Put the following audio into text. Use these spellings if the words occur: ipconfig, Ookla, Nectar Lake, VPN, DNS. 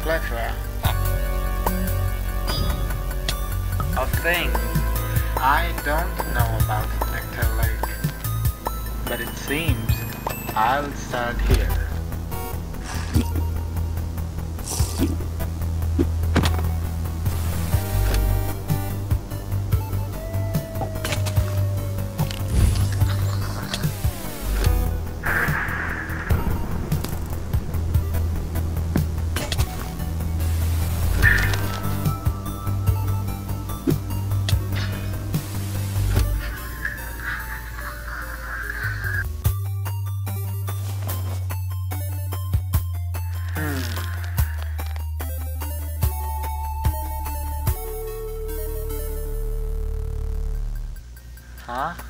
plethora of things I don't know about Nectar Lake, but it seems I'll start here. Huh?